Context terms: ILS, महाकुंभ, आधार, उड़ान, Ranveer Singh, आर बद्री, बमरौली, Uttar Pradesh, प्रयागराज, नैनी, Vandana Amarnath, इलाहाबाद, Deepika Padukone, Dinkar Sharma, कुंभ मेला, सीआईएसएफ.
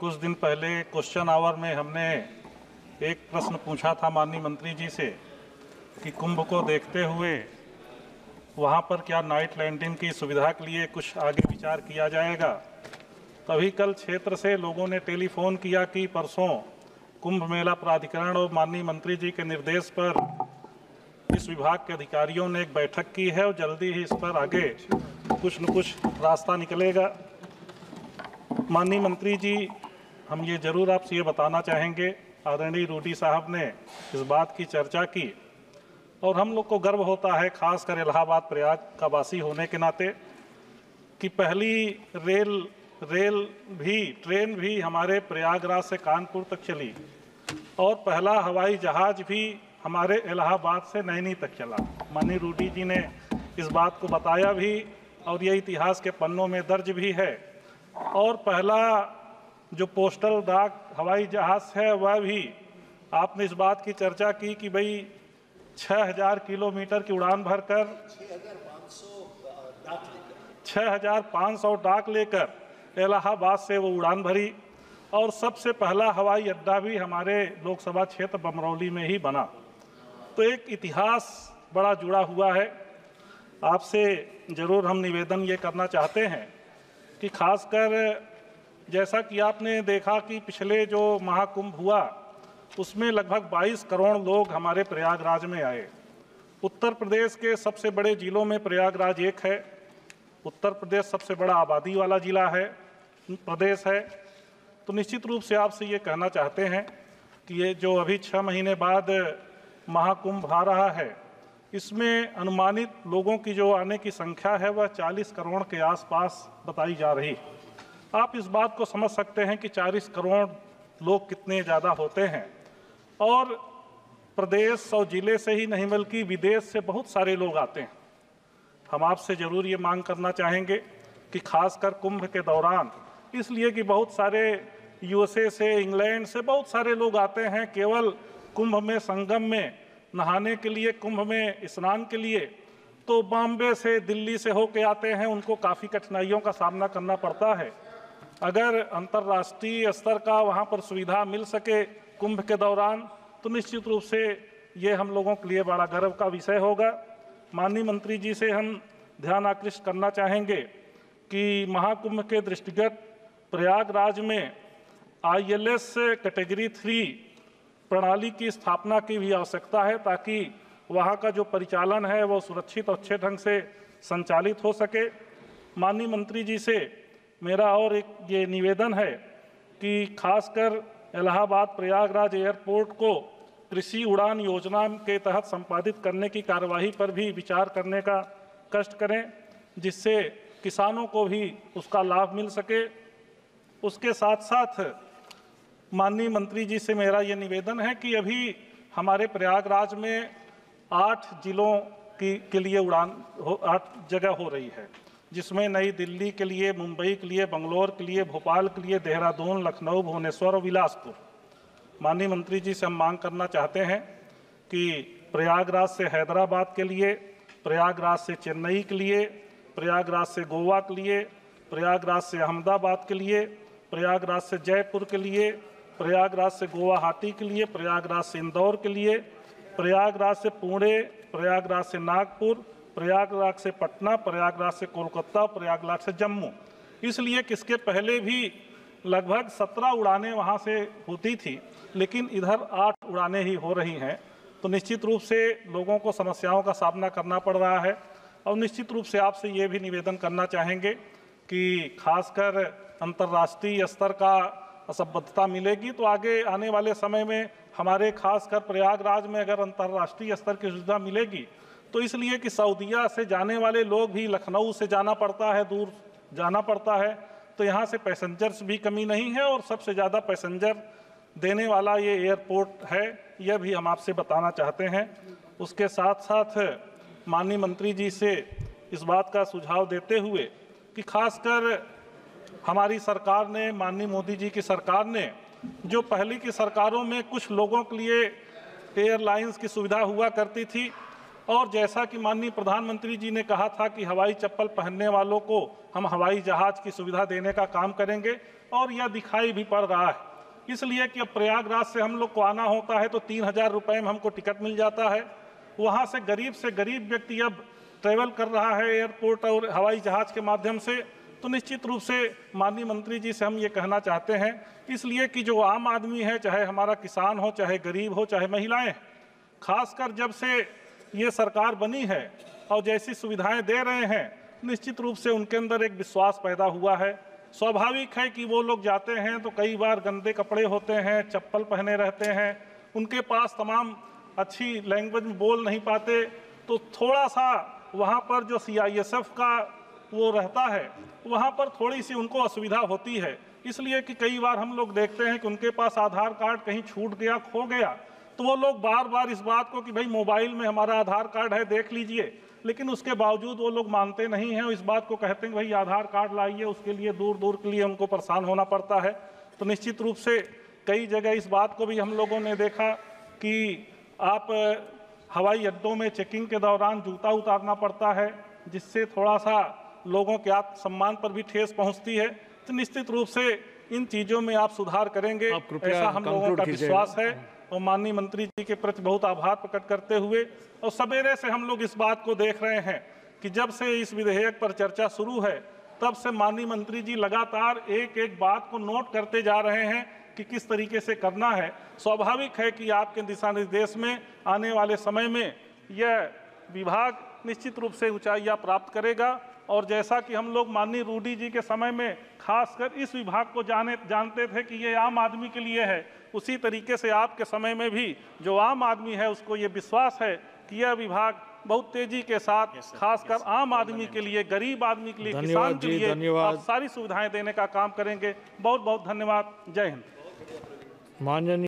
कुछ दिन पहले क्वेश्चन आवर में हमने एक प्रश्न पूछा था माननीय मंत्री जी से कि कुंभ को देखते हुए वहाँ पर क्या नाइट लैंडिंग की सुविधा के लिए कुछ आगे विचार किया जाएगा। तभी कल क्षेत्र से लोगों ने टेलीफोन किया कि परसों कुंभ मेला प्राधिकरण और माननीय मंत्री जी के निर्देश पर इस विभाग के अधिकारियों ने एक बैठक की है और जल्दी ही इस पर आगे कुछ न कुछ रास्ता निकलेगा। माननीय मंत्री जी, हम ये ज़रूर आपसे ये बताना चाहेंगे, आदरणीय रूडी साहब ने इस बात की चर्चा की और हम लोग को गर्व होता है, खासकर इलाहाबाद प्रयाग का वासी होने के नाते, कि पहली ट्रेन भी हमारे प्रयागराज से कानपुर तक चली और पहला हवाई जहाज़ भी हमारे इलाहाबाद से नैनी तक चला। माननीय रूडी जी ने इस बात को बताया भी और ये इतिहास के पन्नों में दर्ज भी है। और पहला जो पोस्टल डाक हवाई जहाज़ है वह भी आपने इस बात की चर्चा की कि भाई 6000 किलोमीटर की उड़ान भरकर 6500 डाक लेकर इलाहाबाद से वो उड़ान भरी और सबसे पहला हवाई अड्डा भी हमारे लोकसभा क्षेत्र बमरौली में ही बना। तो एक इतिहास बड़ा जुड़ा हुआ है। आपसे ज़रूर हम निवेदन ये करना चाहते हैं कि खासकर जैसा कि आपने देखा कि पिछले जो महाकुंभ हुआ उसमें लगभग 22 करोड़ लोग हमारे प्रयागराज में आए। उत्तर प्रदेश के सबसे बड़े ज़िलों में प्रयागराज एक है। उत्तर प्रदेश सबसे बड़ा आबादी वाला ज़िला है, प्रदेश है। तो निश्चित रूप से आपसे ये कहना चाहते हैं कि ये जो अभी 6 महीने बाद महाकुंभ आ रहा है, इसमें अनुमानित लोगों की जो आने की संख्या है वह 40 करोड़ के आसपास बताई जा रही। आप इस बात को समझ सकते हैं कि 40 करोड़ लोग कितने ज़्यादा होते हैं और प्रदेश और ज़िले से ही नहीं बल्कि विदेश से बहुत सारे लोग आते हैं। हम आपसे ज़रूर ये मांग करना चाहेंगे कि खासकर कुंभ के दौरान, इसलिए कि बहुत सारे यूएसए से, इंग्लैंड से बहुत सारे लोग आते हैं केवल कुंभ में, संगम में नहाने के लिए, कुंभ में स्नान के लिए। तो बॉम्बे से, दिल्ली से होके आते हैं, उनको काफ़ी कठिनाइयों का सामना करना पड़ता है। अगर अंतर्राष्ट्रीय स्तर का वहाँ पर सुविधा मिल सके कुंभ के दौरान तो निश्चित रूप से ये हम लोगों के लिए बड़ा गर्व का विषय होगा। माननीय मंत्री जी से हम ध्यान आकृष्ट करना चाहेंगे कि महाकुंभ के दृष्टिगत प्रयागराज में ILS कैटेगरी 3 प्रणाली की स्थापना की भी आवश्यकता है ताकि वहाँ का जो परिचालन है वो सुरक्षित और अच्छे ढंग से संचालित हो सके। माननीय मंत्री जी से मेरा और एक ये निवेदन है कि खासकर इलाहाबाद प्रयागराज एयरपोर्ट को कृषि उड़ान योजना के तहत संपादित करने की कार्यवाही पर भी विचार करने का कष्ट करें, जिससे किसानों को भी उसका लाभ मिल सके। उसके साथ साथ माननीय मंत्री जी से मेरा ये निवेदन है कि अभी हमारे प्रयागराज में 8 जिलों के लिए उड़ान 8 जगह हो रही है, जिसमें नई दिल्ली के लिए, मुंबई के लिए, बंगलोर के लिए, भोपाल के लिए, देहरादून, लखनऊ, भुवनेश्वर और बिलासपुर। माननीय मंत्री जी से हम मांग करना चाहते हैं कि प्रयागराज से हैदराबाद के लिए, प्रयागराज से चेन्नई के लिए, प्रयागराज से गोवा के लिए, प्रयागराज से अहमदाबाद के लिए, प्रयागराज से जयपुर के लिए, प्रयागराज से गुवाहाटी के लिए, प्रयागराज से इंदौर के लिए, प्रयागराज से पुणे, प्रयागराज से नागपुर, प्रयागराज से पटना, प्रयागराज से कोलकाता, प्रयागराज से जम्मू। इसलिए किसके पहले भी लगभग 17 उड़ानें वहां से होती थी, लेकिन इधर 8 उड़ानें ही हो रही हैं। तो निश्चित रूप से लोगों को समस्याओं का सामना करना पड़ रहा है और निश्चित रूप से आपसे ये भी निवेदन करना चाहेंगे कि खासकर अंतर्राष्ट्रीय स्तर का असबद्धता मिलेगी तो आगे आने वाले समय में हमारे खासकर प्रयागराज में अगर अंतर्राष्ट्रीय स्तर की सुविधा मिलेगी तो, इसलिए कि सऊदिया से जाने वाले लोग भी लखनऊ से जाना पड़ता है, दूर जाना पड़ता है, तो यहाँ से पैसेंजर्स भी कमी नहीं है और सबसे ज़्यादा पैसेंजर देने वाला ये एयरपोर्ट है, यह भी हम आपसे बताना चाहते हैं। उसके साथ साथ माननीय मंत्री जी से इस बात का सुझाव देते हुए कि खासकर हमारी सरकार ने, माननीय मोदी जी की सरकार ने, जो पहले की सरकारों में कुछ लोगों के लिए एयरलाइंस की सुविधा हुआ करती थी और जैसा कि माननीय प्रधानमंत्री जी ने कहा था कि हवाई चप्पल पहनने वालों को हम हवाई जहाज़ की सुविधा देने का काम करेंगे और यह दिखाई भी पड़ रहा है, इसलिए कि अब प्रयागराज से हम लोग को आना होता है तो 3,000 रुपये में हमको टिकट मिल जाता है। वहाँ से गरीब व्यक्ति अब ट्रेवल कर रहा है एयरपोर्ट और हवाई जहाज़ के माध्यम से। तो निश्चित रूप से माननीय मंत्री जी से हम ये कहना चाहते हैं, इसलिए कि जो आम आदमी है, चाहे हमारा किसान हो, चाहे गरीब हो, चाहे महिलाएं, खासकर जब से ये सरकार बनी है और जैसी सुविधाएं दे रहे हैं, निश्चित रूप से उनके अंदर एक विश्वास पैदा हुआ है। स्वाभाविक है कि वो लोग जाते हैं तो कई बार गंदे कपड़े होते हैं, चप्पल पहने रहते हैं, उनके पास तमाम अच्छी लैंग्वेज में बोल नहीं पाते, तो थोड़ा सा वहाँ पर जो सीआईएसएफ का वो रहता है, वहाँ पर थोड़ी सी उनको असुविधा होती है। इसलिए कि कई बार हम लोग देखते हैं कि उनके पास आधार कार्ड कहीं छूट गया, खो गया, तो वो लोग बार बार इस बात को कि भाई मोबाइल में हमारा आधार कार्ड है, देख लीजिए, लेकिन उसके बावजूद वो लोग मानते नहीं हैं और इस बात को कहते हैं भाई आधार कार्ड लाइए, उसके लिए दूर दूर के लिए हमको परेशान होना पड़ता है। तो निश्चित रूप से कई जगह इस बात को भी हम लोगों ने देखा कि आप हवाई अड्डों में चेकिंग के दौरान जूता उतारना पड़ता है, जिससे थोड़ा सा लोगों के आत्मसम्मान पर भी ठेस पहुंचती है। तो निश्चित रूप से इन चीज़ों में आप सुधार करेंगे, ऐसा हम लोगों का विश्वास है। और माननीय मंत्री जी के प्रति बहुत आभार प्रकट करते हुए, और सवेरे से हम लोग इस बात को देख रहे हैं कि जब से इस विधेयक पर चर्चा शुरू है, तब से माननीय मंत्री जी लगातार एक एक बात को नोट करते जा रहे हैं कि किस तरीके से करना है। स्वाभाविक है कि आपके दिशा निर्देश में आने वाले समय में यह विभाग निश्चित रूप से ऊंचाइयां प्राप्त करेगा। और जैसा कि हम लोग माननीय रूडी जी के समय में खासकर इस विभाग को जानते थे कि ये आम आदमी के लिए है, उसी तरीके से आपके समय में भी जो आम आदमी है उसको ये विश्वास है कि यह विभाग बहुत तेजी के साथ खासकर आम आदमी के लिए, गरीब आदमी के लिए, किसान के लिए आप सारी सुविधाएं देने का काम करेंगे। बहुत बहुत धन्यवाद। जय हिंद।